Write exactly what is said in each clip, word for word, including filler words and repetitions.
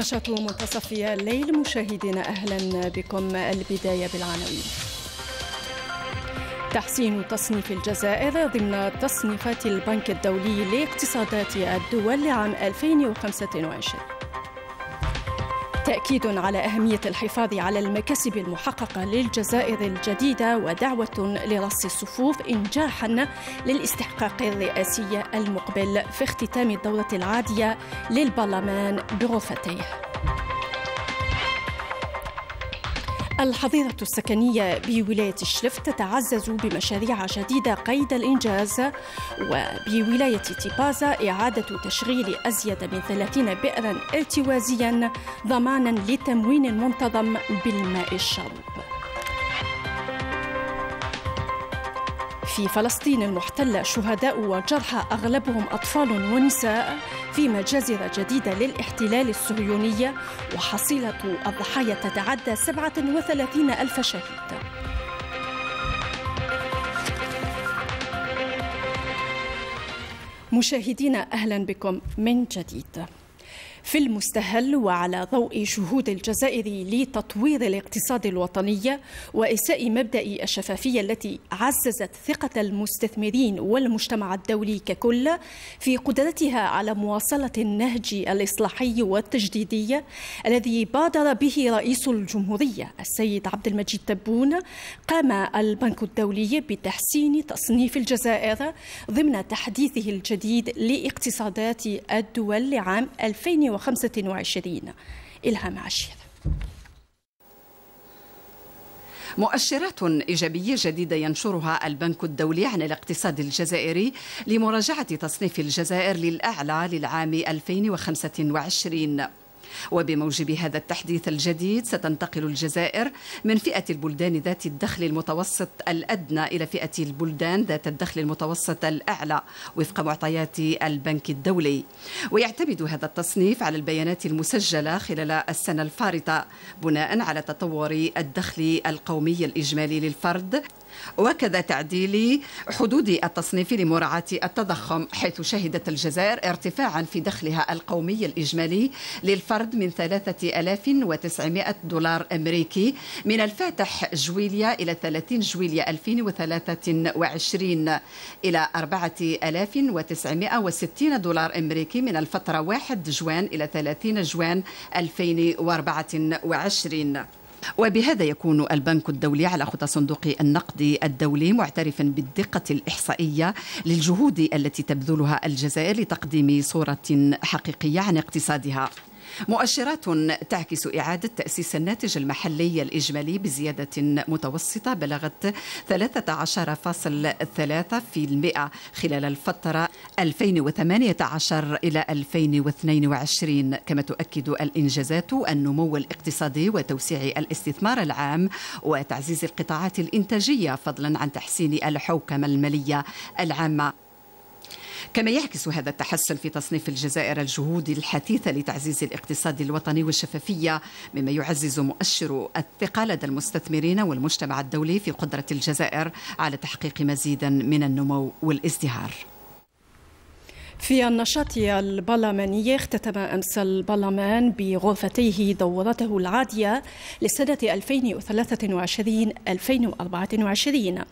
نشرة منتصف الليل مشاهدينا، أهلا بكم. البداية بالعناوين. تحسين تصنيف الجزائر ضمن تصنيفات البنك الدولي لاقتصادات الدول لعام ألفين وخمسة وعشرين. تأكيد على أهمية الحفاظ على المكاسب المحققة للجزائر الجديدة ودعوة لرص الصفوف إنجاحا للاستحقاق الرئاسي المقبل في اختتام الدورة العادية للبرلمان بغرفتيه. الحظيرة السكنية بولاية الشلف تتعزز بمشاريع جديدة قيد الإنجاز، وبولاية تيبازا إعادة تشغيل أزيد من ثلاثين بئرا ارتوازيا ضمانا للتموين المنتظم بالماء الشرب. في فلسطين المحتلة شهداء وجرحى أغلبهم أطفال ونساء في مجازر جديدة للاحتلال الصهيوني، وحصيلة الضحايا تتعدى سبعة وثلاثين ألف شهيد. مشاهدينا أهلا بكم من جديد. في المستهل وعلى ضوء جهود الجزائر لتطوير الاقتصاد الوطني وإساء مبدأ الشفافية التي عززت ثقة المستثمرين والمجتمع الدولي ككل في قدرتها على مواصلة النهج الإصلاحي والتجديدي الذي بادر به رئيس الجمهورية السيد عبد المجيد تبون، قام البنك الدولي بتحسين تصنيف الجزائر ضمن تحديثه الجديد لاقتصادات الدول لعام ألفين وخمسة وعشرين. إلهام عشير. مؤشرات إيجابية جديدة ينشرها البنك الدولي عن الاقتصاد الجزائري لمراجعة تصنيف الجزائر للأعلى للعام ألفين وخمسة وعشرين. وبموجب هذا التحديث الجديد ستنتقل الجزائر من فئة البلدان ذات الدخل المتوسط الأدنى إلى فئة البلدان ذات الدخل المتوسط الأعلى وفق معطيات البنك الدولي. ويعتمد هذا التصنيف على البيانات المسجلة خلال السنة الفارطة بناء على تطور الدخل القومي الإجمالي للفرد، وكذا تعديل حدود التصنيف لمراعاة التضخم، حيث شهدت الجزائر ارتفاعا في دخلها القومي الإجمالي للفرد من ثلاثة آلاف وتسعمائة دولار أمريكي من الفاتح جويلية إلى ثلاثين جويلية ألفين وثلاثة وعشرين إلى أربعة آلاف وتسعمائة وستين دولار أمريكي من الفترة واحد جوان إلى ثلاثين جوان ألفين وأربعة وعشرين. وبهذا يكون البنك الدولي على خطى صندوق النقد الدولي معترفا بالدقة الإحصائية للجهود التي تبذلها الجزائر لتقديم صورة حقيقية عن اقتصادها. مؤشرات تعكس إعادة تأسيس الناتج المحلي الإجمالي بزيادة متوسطة بلغت ثلاثة عشر فاصل ثلاثة بالمئة خلال الفترة ألفين وثمانية عشر إلى ألفين واثنين وعشرين، كما تؤكد الإنجازات النمو الاقتصادي وتوسيع الاستثمار العام وتعزيز القطاعات الإنتاجية فضلا عن تحسين الحوكمة المالية العامة. كما يعكس هذا التحسن في تصنيف الجزائر الجهود الحثيثة لتعزيز الاقتصاد الوطني والشفافية، مما يعزز مؤشر الثقة لدى المستثمرين والمجتمع الدولي في قدرة الجزائر على تحقيق مزيدا من النمو والازدهار. في النشاط البرلماني، اختتم أمس البرلمان بغرفتيه دورته العادية لسنة ألفين وثلاثة وعشرين ألفين وأربعة وعشرين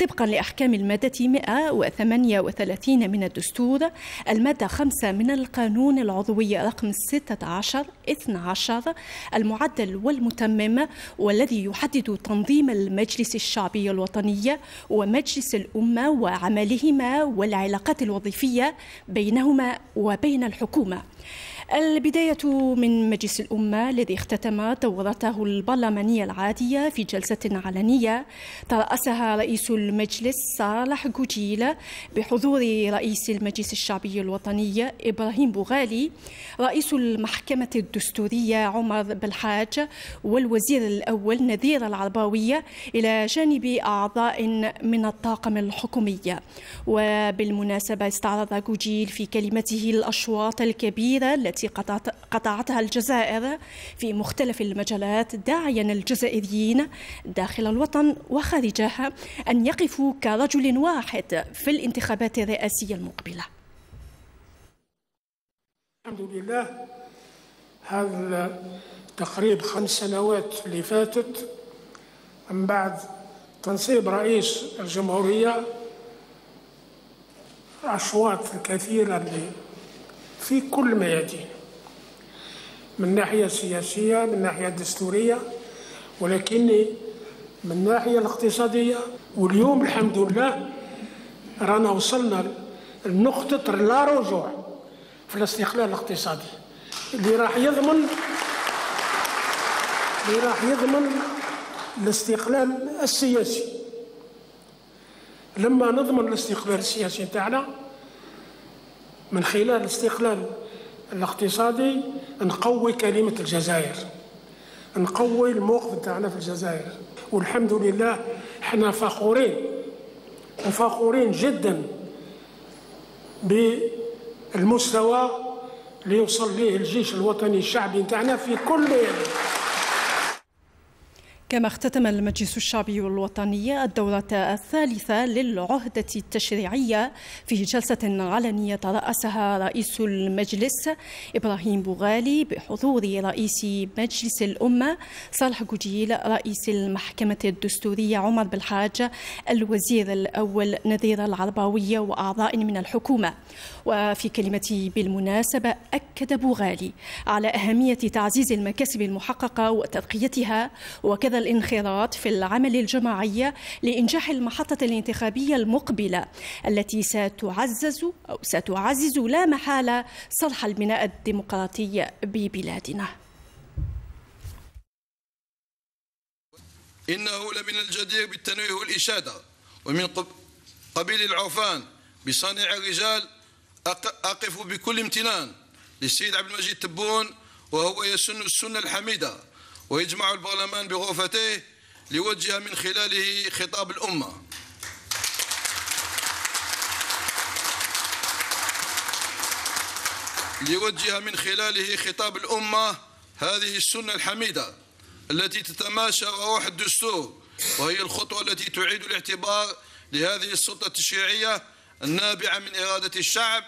طبقا لأحكام المادة مئة وثمانية وثلاثين من الدستور، المادة خمسة من القانون العضوي رقم ستة عشر اثنا عشر المعدل والمتمم، والذي يحدد تنظيم المجلس الشعبي الوطني ومجلس الأمة وعملهما والعلاقات الوظيفية بينهما وبين الحكومة. البداية من مجلس الأمة الذي اختتم دورته البرلمانية العادية في جلسة علنية ترأسها رئيس المجلس صالح قوجيل بحضور رئيس المجلس الشعبي الوطني إبراهيم بوغالي، رئيس المحكمة الدستورية عمر بلحاج، والوزير الأول نذير العرباوية، إلى جانب أعضاء من الطاقم الحكومي. وبالمناسبة استعرض قوجيل في كلمته الأشواط الكبيرة التي قطعتها الجزائر في مختلف المجالات، داعيا الجزائريين داخل الوطن وخارجها أن يقفوا كرجل واحد في الانتخابات الرئاسية المقبلة. الحمد لله هذا تقريب خمس سنوات اللي فاتت من بعد تنصيب رئيس الجمهورية، أشواط كثيرة اللي في كل ما يدين من ناحية سياسية، من ناحية دستورية، ولكني من ناحية الاقتصادية. واليوم الحمد لله رانا وصلنا لنقطة لا رجوع في الاستقلال الاقتصادي اللي راح يضمن اللي راح يضمن الاستقلال السياسي. لما نضمن الاستقلال السياسي نتاعنا من خلال الاستقلال الاقتصادي نقوي كلمة الجزائر، نقوي الموقف نتاعنا في الجزائر. والحمد لله احنا فخورين وفخورين جدا بالمستوى اللي يوصل ليه الجيش الوطني الشعبي نتاعنا في كل يوم. كما اختتم المجلس الشعبي والوطني الدورة الثالثة للعهدة التشريعية في جلسة علنية ترأسها رئيس المجلس إبراهيم بوغالي بحضور رئيس مجلس الأمة صالح قوجيل، رئيس المحكمة الدستورية عمر بلحاج، الوزير الأول نذير العرباوية وأعضاء من الحكومة. وفي كلمته بالمناسبة أكد بوغالي على أهمية تعزيز المكاسب المحققة وترقيتها، وكذا الانخراط في العمل الجماعي لإنجاح المحطة الانتخابية المقبلة التي ستعزز أو ستعزز لا محالة صلح البناء الديمقراطي ببلادنا. إنه لمن الجدير بالتنويه والإشادة ومن قبيل العوفان بصانع الرجال. أقف بكل امتنان للسيد عبد المجيد تبون وهو يسن السنة الحميدة ويجمع البرلمان بغرفتيه ليوجه من خلاله خطاب الأمة. ليوجه من خلاله خطاب الأمة هذه السنة الحميدة التي تتماشى روح الدستور، وهي الخطوة التي تعيد الاعتبار لهذه السلطة التشريعية النابعة من إرادة الشعب،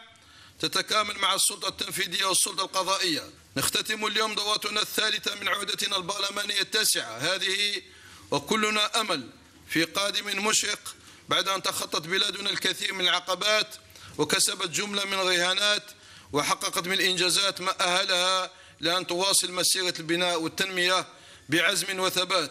تتكامل مع السلطة التنفيذية والسلطة القضائية. نختتم اليوم دورتنا الثالثة من عهدتنا البرلمانية التاسعة هذه، وكلنا أمل في قادم مشرق بعد أن تخطت بلادنا الكثير من العقبات وكسبت جملة من الرهانات وحققت من الإنجازات ما أهلها لأن تواصل مسيرة البناء والتنمية بعزم وثبات.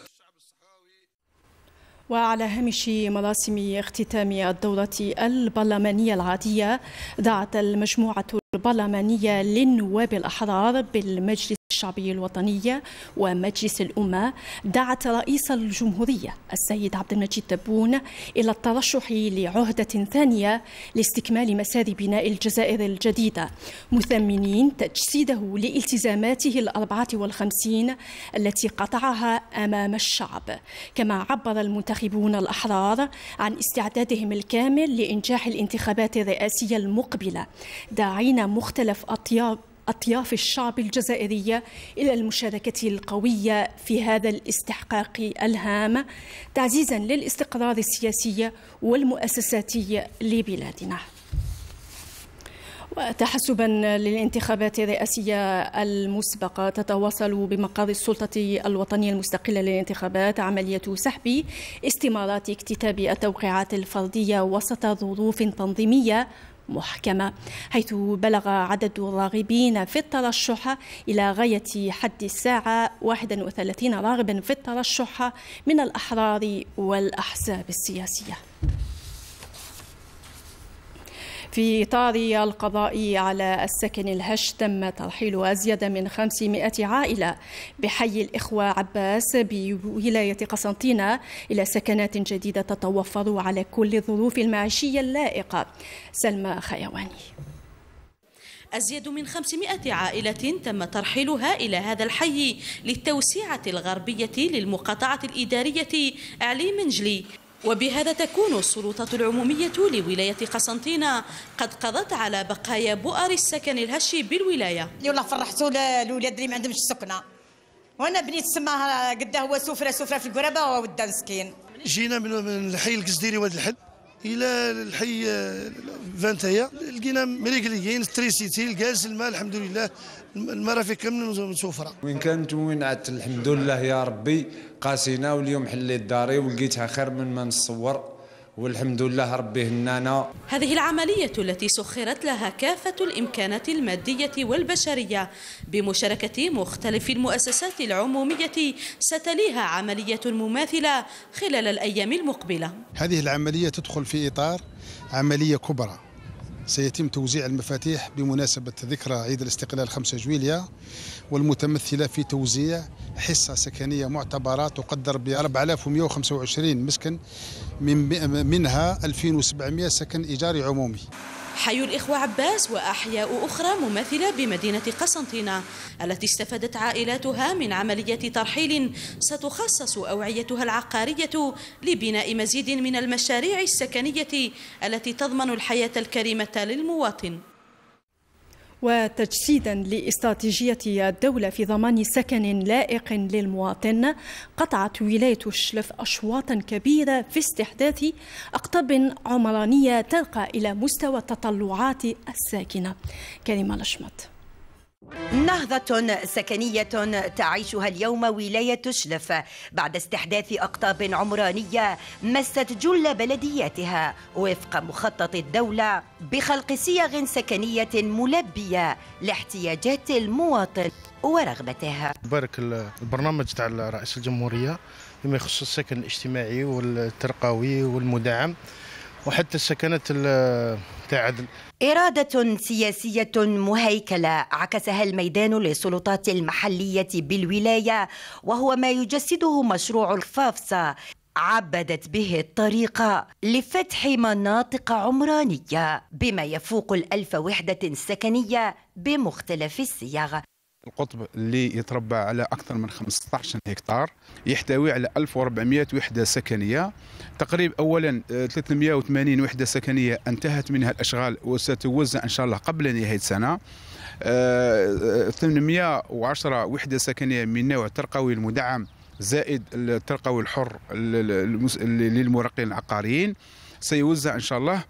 وعلى هامش مراسم اختتام الدورة البرلمانية العادية دعت المجموعة البرلمانية للنواب الأحرار بالمجلس الشعبي الوطني ومجلس الأمة دعت رئيس الجمهورية السيد عبد المجيد تبون إلى الترشح لعهدة ثانية لاستكمال مسار بناء الجزائر الجديدة، مثمنين تجسيده لالتزاماته الأربعة والخمسين التي قطعها أمام الشعب. كما عبر المنتخبون الأحرار عن استعدادهم الكامل لإنجاح الانتخابات الرئاسية المقبلة، داعين مختلف أطياف أطياف الشعب الجزائرية إلى المشاركة القوية في هذا الاستحقاق الهام تعزيزا للاستقرار السياسي والمؤسساتي لبلادنا. وتحسبا للانتخابات الرئاسية المسبقة تتواصل بمقر السلطة الوطنية المستقلة للانتخابات عملية سحب استمارات اكتتاب التوقيعات الفردية وسط ظروف تنظيمية محكمة، حيث بلغ عدد الراغبين في الترشح إلى غاية حد الساعة واحد وثلاثين راغبا في الترشح من الأحرار والأحزاب السياسية. في إطار القضاء على السكن الهش تم ترحيل أزيد من خمسمائة عائلة بحي الإخوة عباس بولاية قسنطينة إلى سكنات جديدة تتوفر على كل الظروف المعيشية اللائقة. سلمى خيواني. أزيد من خمسمائة عائلة تم ترحيلها إلى هذا الحي للتوسعة الغربية للمقاطعة الإدارية علي منجلي، وبهذا تكون السلطة العمومية لولاية قسنطينة قد قضت على بقايا بؤر السكن الهشي بالولاية. والله فرحتوا للولاد اللي ما عندهمش سكنة، وأنا بنيت سماها قداه هو سفرة سفرة في القرابة وودان مسكين. جينا من الحي الكزديري واد الحد الى الحي فانتايا لقينا مريقليين تريسيتي جالس الماء الحمد لله المرافق كاملين مسوفره وين كانت وين عدت الحمد لله يا ربي قاسينا واليوم حليت داري ولقيتها خير من ما نصور والحمد لله ربي هنانا. هذه العملية التي سخرت لها كافة الإمكانات المادية والبشرية بمشاركة مختلف المؤسسات العمومية ستليها عملية مماثلة خلال الأيام المقبلة. هذه العملية تدخل في إطار عملية كبرى سيتم توزيع المفاتيح بمناسبة ذكرى عيد الاستقلال خمسة جويلية والمتمثلة في توزيع حصة سكنية معتبرة تقدر ب أربعة آلاف ومئة وخمسة وعشرين مسكن من منها ألفين وسبعمئة سكن إيجاري عمومي. حي الإخوة عباس وأحياء أخرى مماثلة بمدينة قسنطينة التي استفادت عائلاتها من عملية ترحيل ستخصص أوعيتها العقارية لبناء مزيد من المشاريع السكنية التي تضمن الحياة الكريمة للمواطن. وتجسيدا لاستراتيجية الدولة في ضمان سكن لائق للمواطن، قطعت ولاية الشلف أشواطا كبيرة في استحداث أقطاب عمرانية ترقى إلى مستوى التطلعات الساكنة. كريمة لشمت. نهضة سكنية تعيشها اليوم ولاية شلف بعد استحداث أقطاب عمرانية مست جل بلدياتها وفق مخطط الدولة بخلق صيغ سكنية ملبية لاحتياجات المواطن ورغبته. بارك البرنامج تاع رئيس الجمهورية فيما يخص السكن الاجتماعي والترقوي والمدعم وحتى السكنات تاع عدن. إرادة سياسية مهيكلة عكسها الميدان للسلطات المحلية بالولاية وهو ما يجسده مشروع الفافسة عبدت به الطريقة لفتح مناطق عمرانية بما يفوق الألف وحدة سكنية بمختلف الصيغ. القطب اللي يتربع على أكثر من خمسة عشر هكتار يحتوي على ألف وأربعمئة وحدة سكنية تقريب. أولا ثلاثمئة وثمانين وحدة سكنية انتهت منها الأشغال وستوزع إن شاء الله قبل نهاية السنة. ثمانمئة وعشرة وحدة سكنية من نوع ترقوي المدعم زائد الترقوي الحر للمرقين العقاريين سيوزع إن شاء الله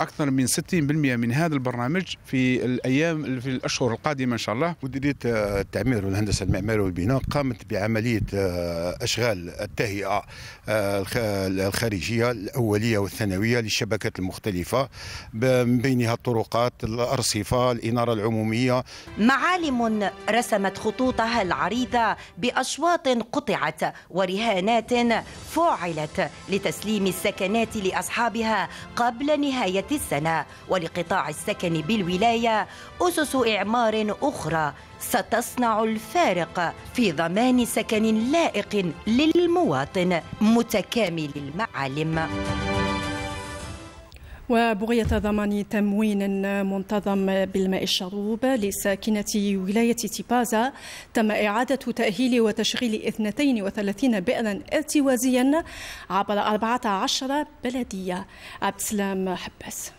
أكثر من ستين بالمئة من هذا البرنامج في الأيام في الأشهر القادمة إن شاء الله. مديرية التعمير والهندسة المعمارية والبناء قامت بعملية أشغال التهيئة الخارجية الأولية والثانوية للشبكات المختلفة من بينها الطرقات، الأرصفة، الإنارة العمومية. معالم رسمت خطوطها العريضة بأشواط قطعت ورهانات فعلت لتسليم السكنات لأصحابها قبل نهاية السنة ولقطاع السكن بالولاية أسس إعمار أخرى ستصنع الفارق في ضمان سكن لائق للمواطن متكامل المعالم. وبغية ضمان تموين منتظم بالماء الشروب لساكنة ولاية تيبازا تم إعادة تأهيل وتشغيل اثنتين وثلاثين بئرا ارتوازيا عبر أربعة عشر بلدية. عبد السلام حباس.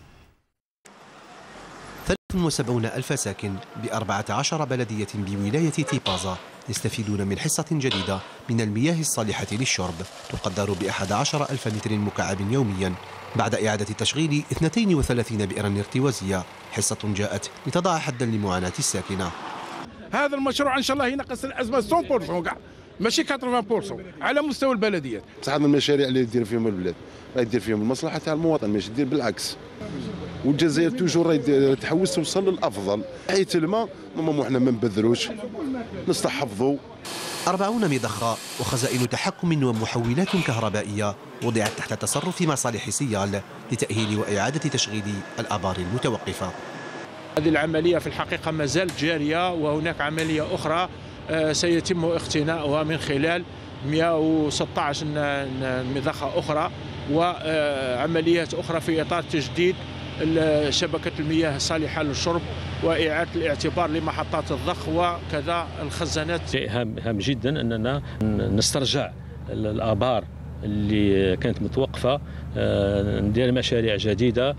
ثلاثة وسبعين ألف ساكن بأربعة عشر بلدية بولاية تيبازا يستفيدون من حصة جديدة من المياه الصالحة للشرب تقدر بأحد عشر ألف متر مكعب يوميا بعد إعادة تشغيل اثنتين وثلاثين بئرا ارتوازية، حصة جاءت لتضع حدا لمعاناة الساكنة. هذا المشروع إن شاء الله ينقص الأزمة مئة بالمئة كاع ماشي ثمانين بالمئة على مستوى البلديات. صح هذا المشاريع اللي يدير فيهم البلاد راه يدير فيهم المصلحة تاع المواطن ماشي يدير بالعكس. والجزائر توجور راهي تحوس توصل للأفضل. حيت الماء ماما حنا ما نبذلوش نستحفظوا. أربعين مضخة وخزائن تحكم ومحولات كهربائية وضعت تحت تصرف مصالح سيال لتأهيل وإعادة تشغيل الآبار المتوقفة. هذه العملية في الحقيقة ما زالت جارية وهناك عملية أخرى سيتم اقتناؤها من خلال مئة وستة عشر مضخة أخرى وعمليات أخرى في إطار تجديد شبكة المياه الصالحة للشرب وإعادة الاعتبار لمحطات الضخ وكذا الخزانات. شيء هام جدا أننا نسترجع الآبار اللي كانت متوقفه، ندير مشاريع جديده،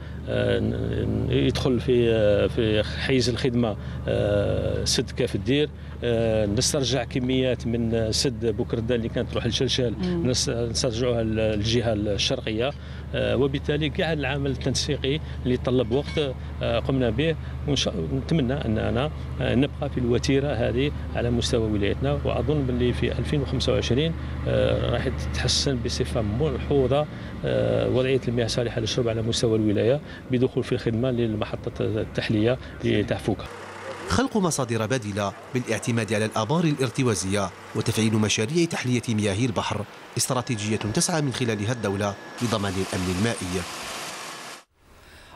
يدخل في في حيز الخدمه سد كاف الدير، نسترجع كميات من سد بوكردان اللي كانت تروح لشلشال نسترجعوها للجهه الشرقيه، وبالتالي كاع العمل التنسيقي اللي طلب وقت قمنا به، ونتمنى اننا نبقى في الوتيره هذه على مستوى ولايتنا. واظن باللي في ألفين وخمسة وعشرين راح تتحسن بصفه ملحوظه وضعيه المياه الصالحه للشرب على مستوى الولايه بدخول في الخدمه للمحطه التحليه لتعفوكه. خلق مصادر بديلة بالاعتماد على الآبار الارتوازية وتفعيل مشاريع تحلية مياه البحر استراتيجية تسعى من خلالها الدولة لضمان الأمن المائي.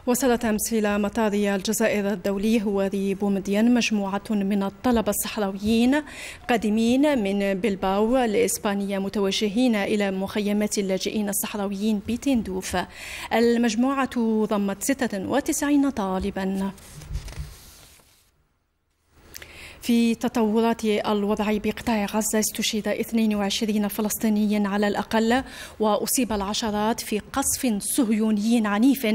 وصلت أمس إلى مطار الجزائر الدولي هواري بومدين مجموعة من الطلبة الصحراويين قادمين من بلباو الإسبانية متوجهين إلى مخيمات اللاجئين الصحراويين بتندوف. المجموعة ضمت ستة وتسعين طالباً. في تطورات الوضع بقطاع غزة استشهد اثنين وعشرين فلسطينيا على الأقل وأصيب العشرات في قصف صهيوني عنيف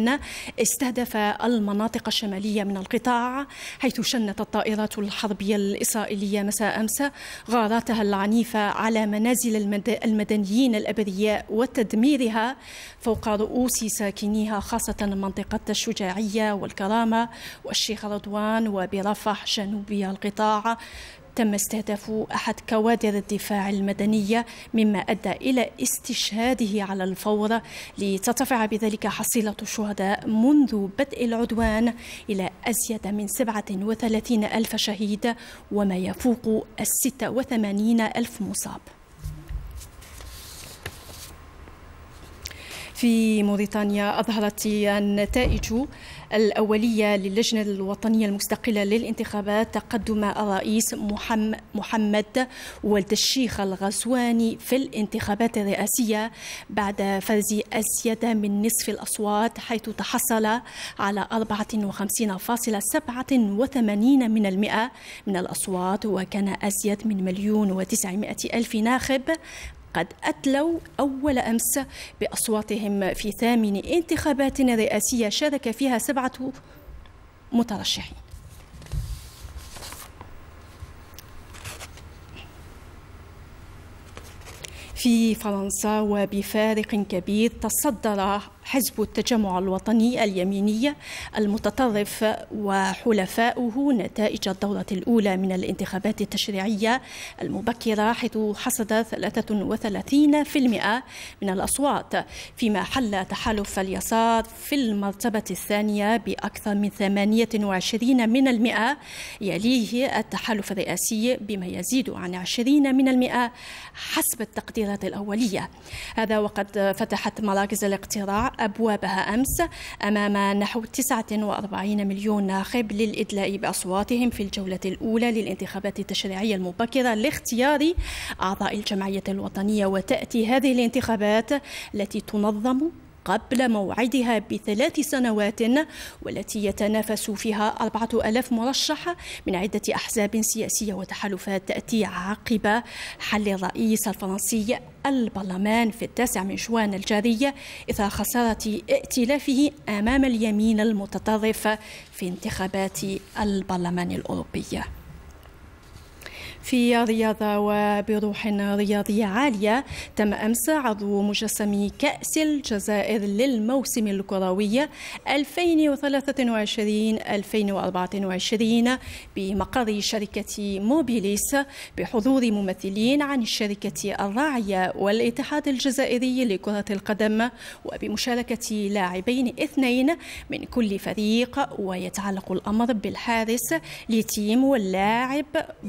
استهدف المناطق الشمالية من القطاع، حيث شنت الطائرات الحربية الإسرائيلية مساء أمس غاراتها العنيفة على منازل المدنيين الأبرياء وتدميرها فوق رؤوس ساكنيها، خاصة منطقة الشجاعية والكرامة والشيخ رضوان وبرفح جنوب القطاع. تم استهداف أحد كوادر الدفاع المدنية مما أدى إلى استشهاده على الفور، لترتفع بذلك حصيلة الشهداء منذ بدء العدوان إلى أزيد من سبعة وثلاثين ألف شهيد وما يفوق ستة وثمانين ألف مصاب. في موريتانيا أظهرت النتائج الأولية للجنة الوطنية المستقلة للانتخابات تقدم الرئيس محمد ولد الشيخ الغزواني في الانتخابات الرئاسية بعد فاز أزيد من نصف الأصوات، حيث تحصل على أربعة وخمسين فاصلة سبعة وثمانين بالمئة من المئة من الأصوات، وكان أزيد من مليون وتسعمائة ألف ناخب قد أتلوا أول أمس بأصواتهم في ثامن انتخابات رئاسية شارك فيها سبعة مترشحين. في فرنسا وبفارق كبير تصدر حزب التجمع الوطني اليميني المتطرف وحلفاؤه نتائج الدورة الأولى من الانتخابات التشريعية المبكرة، حيث حصد ثلاثة وثلاثين بالمئة من الأصوات، فيما حل تحالف اليسار في المرتبة الثانية بأكثر من ثمانية وعشرين بالمئة، يليه التحالف الرئاسي بما يزيد عن عشرين بالمئة حسب التقديرات الأولية. هذا وقد فتحت مراكز الاقتراع أبوابها أمس أمام نحو تسعة وأربعين مليون ناخب للإدلاء بأصواتهم في الجولة الأولى للانتخابات التشريعية المبكرة لاختيار أعضاء الجمعية الوطنية. وتأتي هذه الانتخابات التي تنظم قبل موعدها بثلاث سنوات والتي يتنافس فيها أربعة ألاف مرشح من عدة أحزاب سياسية وتحالفات، تأتي عقب حل الرئيس الفرنسي البرلمان في التاسع من جوان الجاري إثر خسارة ائتلافه أمام اليمين المتطرف في انتخابات البرلمان الأوروبية. في رياضة وبروح رياضية عالية، تم أمس عرض مجسم كأس الجزائر للموسم الكروي ألفين وثلاثة وعشرين ألفين وأربعة وعشرين بمقر شركة موبيليس بحضور ممثلين عن الشركة الراعية والاتحاد الجزائري لكرة القدم وبمشاركة لاعبين اثنين من كل فريق، ويتعلق الأمر بالحارس لتيم واللاعب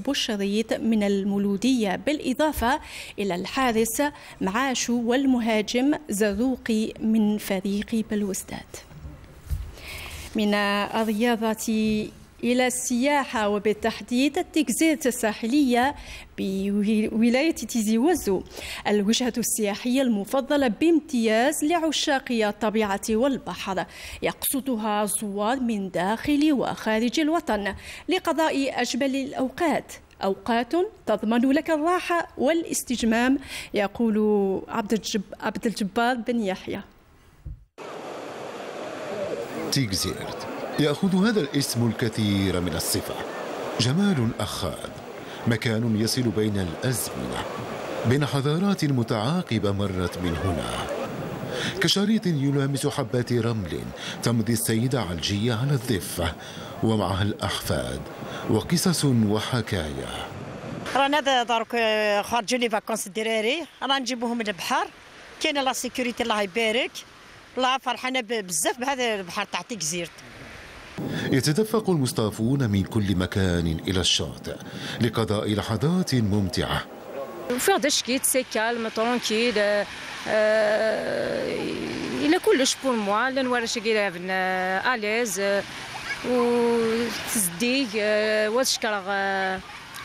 بشريط من المولودية بالإضافة إلى الحارس معاشو والمهاجم زروقي من فريق بلوزداد. من الرياضة إلى السياحة وبالتحديد التيقزيرت الساحلية بولاية تيزي وزو، الوجهة السياحية المفضلة بامتياز لعشاقي الطبيعة والبحر، يقصدها زوار من داخل وخارج الوطن لقضاء أجمل الأوقات. أوقات تضمن لك الراحة والاستجمام، يقول عبد الجب... عبد الجبار بن يحيى. تيقزيرت يأخذ هذا الاسم الكثير من الصفة، جمال أخاذ، مكان يصل بين الأزمنة، بين حضارات متعاقبة مرت من هنا، كشريط يلامس حبات رمل تمضي السيدة علجية على الضفة ومعها الأحفاد وقصص وحكايا. رانا درك خارجين لي فاكونس الدراري، رانا نجيبوهم من البحر، كاينه لا سيكوريتي الله يبارك، والله فرحانه بزاف بهذا البحر تاع تيقزيرت. يتدفق المصطافون من كل مكان إلى الشاطئ لقضاء لحظات ممتعة. وفيها دشكيت سي كالم ترونكيل إلى كلش بور موا لنورا شكيلا أليز وتصديق وتشكر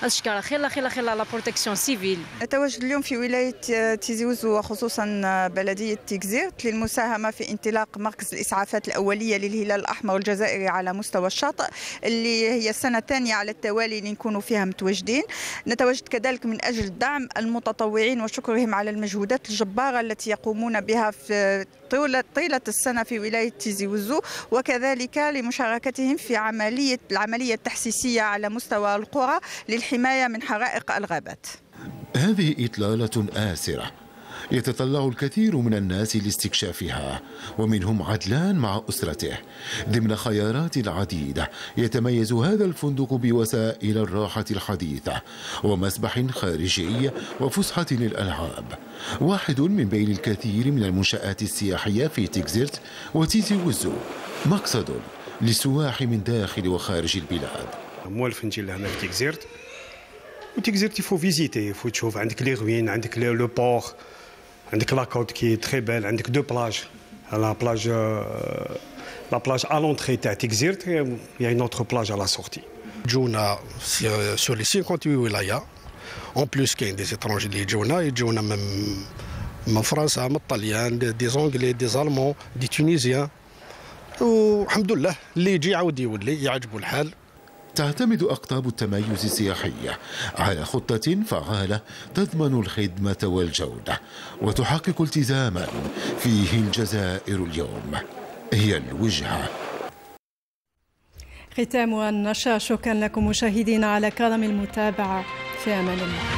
أشكر خير خير خير لا بروتكسيون سيفيل. أتواجد اليوم في ولاية تيزي وزو وخصوصا بلدية تيقزيرت للمساهمة في انطلاق مركز الإسعافات الأولية للهلال الأحمر الجزائري على مستوى الشاطئ، اللي هي السنة الثانية على التوالي اللي نكونوا فيها متواجدين. نتواجد كذلك من أجل دعم المتطوعين وشكرهم على المجهودات الجبارة التي يقومون بها في طيلة طيلة السنة في ولاية تيزي وزو، وكذلك لمشاركتهم في عملية العملية التحسيسية على مستوى القرى للحماية من حرائق الغابات. هذه إطلالة آسرة يتطلع الكثير من الناس لاستكشافها، ومنهم عدلان مع أسرته. ضمن خيارات عديدة يتميز هذا الفندق بوسائل الراحة الحديثة ومسبح خارجي وفسحة للألعاب، واحد من بين الكثير من المنشآت السياحية في تيقزيرت وتيزي وزو، مقصد للسواح من داخل وخارج البلاد. موالف نجي لهنا في تيقزيرت، وتيقزيرت يفو فيزيتي، يفو تشوف، عندك لي غوين، عندك لو بور، عندك لاكوت كي تري بال، عندك دو بلاج، لا بلاج لا بلاج ا لونتري تاع تيقزيرت، يا اون اوتر بلاج ا لا سورتي. جونا سور لي ثمانية وخمسين ولايه، اون بلوس كاين دي سترونجي اللي جونا، يجونا من من فرنسا، من الطليان، دي زونغلي، دي زالمون، دي تونيزيان، والحمد لله اللي يجي عاود يولي يعجبو الحال. تعتمد أقطاب التميز السياحية على خطة فعالة تضمن الخدمة والجودة وتحقق التزاما فيه الجزائر اليوم هي الوجهة. ختام النشرة، شكرا لكم مشاهدينا على كرم المتابعة، في أمان الله.